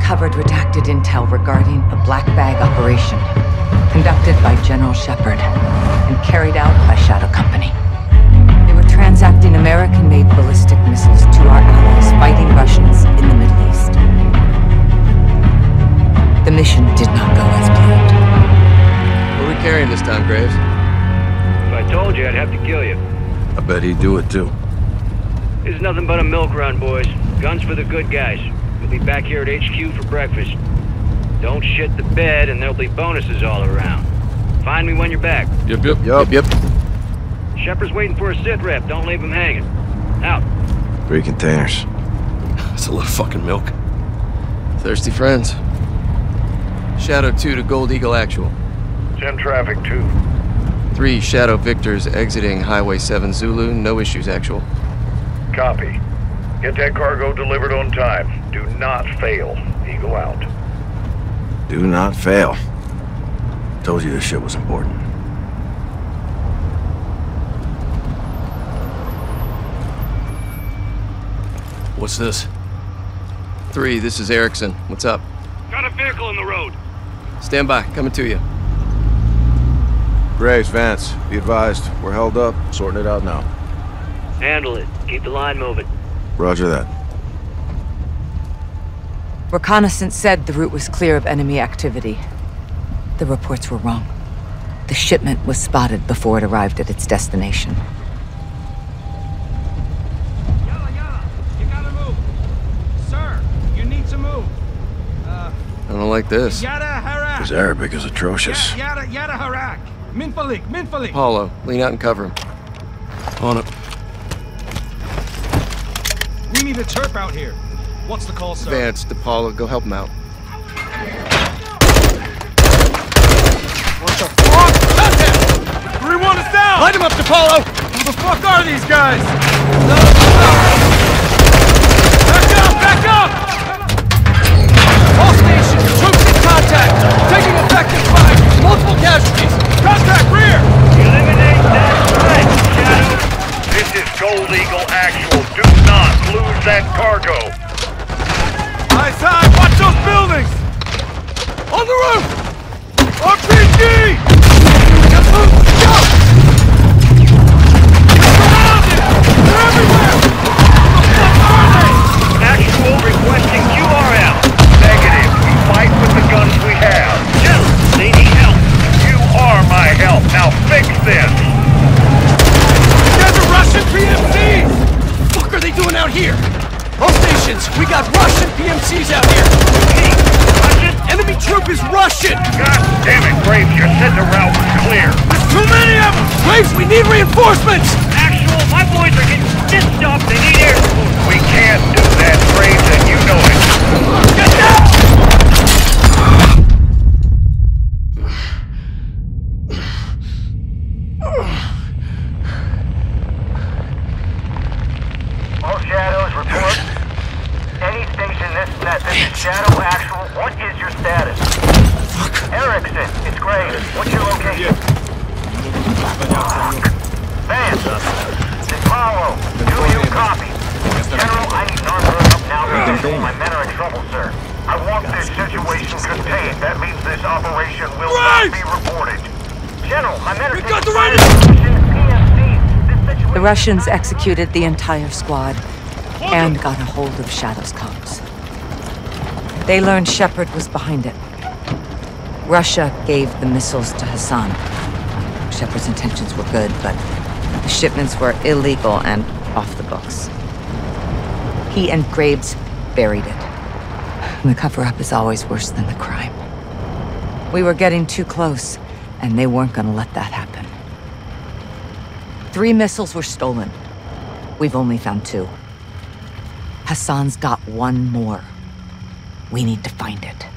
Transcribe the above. uncovered redacted intel regarding a black bag operation conducted by General Shepherd and carried out by Shadow Company. They were transacting American-made ballistic missiles to our allies fighting Russians in the Middle East. The mission did not go as planned. What are we carrying this time, Graves? If I told you, I'd have to kill you. I bet he'd do it, too. This is nothing but a milk run, boys. Guns for the good guys. We'll be back here at HQ for breakfast. Don't shit the bed, and there'll be bonuses all around. Find me when you're back. Yep. Shepard's waiting for a sit rep. Don't leave him hanging. Out. 3 containers. That's a lot of fucking milk. Thirsty friends. Shadow 2 to Gold Eagle Actual. 10 traffic 2. 3 Shadow Victors exiting Highway 7 Zulu. No issues, Actual. Copy. Get that cargo delivered on time. Do not fail. Eagle out. Do not fail. Told you this shit was important. What's this? 3, this is Erickson. What's up? Got a vehicle in the road. Stand by. Coming to you. Graves, Vance. Be advised. We're held up. Sorting it out now. Handle it. Keep the line moving. Roger that. Reconnaissance said the route was clear of enemy activity. The reports were wrong. The shipment was spotted before it arrived at its destination. You gotta move. Sir, you need to move. I don't like this. His Arabic is atrocious. Apollo, lean out and cover him. On it. We need a chirp out here. What's the call, sir? Vance, DiPaolo, go help him out. What the fuck? Contact! 3-1 is down! Light him up, DiPaolo! Who the fuck are these guys? No, no. Back up! Back up! All stations, troops in contact! Taking effective fire! Multiple casualties! Contact rear! Eliminate that threat, Shadow! This is Gold Eagle Actual. Do not lose that cargo! Hassan, watch those buildings! On the roof! RPG! Just move! Go! Surrounded! They're everywhere! What the fuck are they? Actual requesting QRL. Negative. We fight with the guns we have. General, they need help. You are my help. Now fix this! There's a Russian PMC! What are they doing out here? All stations, we got Russian PMCs out here. Russian? Enemy troop is Russian. God damn it, Graves! Your center route was clear. There's too many of them. Graves, we need reinforcements. Actual, my boys are getting pissed off. They need air support. We can't do that, Graves, and you know it. Get down! Shadows, report. Any station this net, this is Shadow Actual. What is your status? Fuck. Erickson, it's Graves. What's your location? Vance, DiPaolo, do you copy? General, I need an armor up now. My men are in trouble, sir. I want this situation contained. That means this operation will not be reported. General, my men are in trouble. The Russians executed the entire squad and got a hold of Shadow's comms. They learned Shepherd was behind it. Russia gave the missiles to Hassan. Shepherd's intentions were good, but the shipments were illegal and off the books. He and Graves buried it. And the cover-up is always worse than the crime. We were getting too close, and they weren't gonna let that happen. 3 missiles were stolen. We've only found 2. Hassan's got 1 more. We need to find it.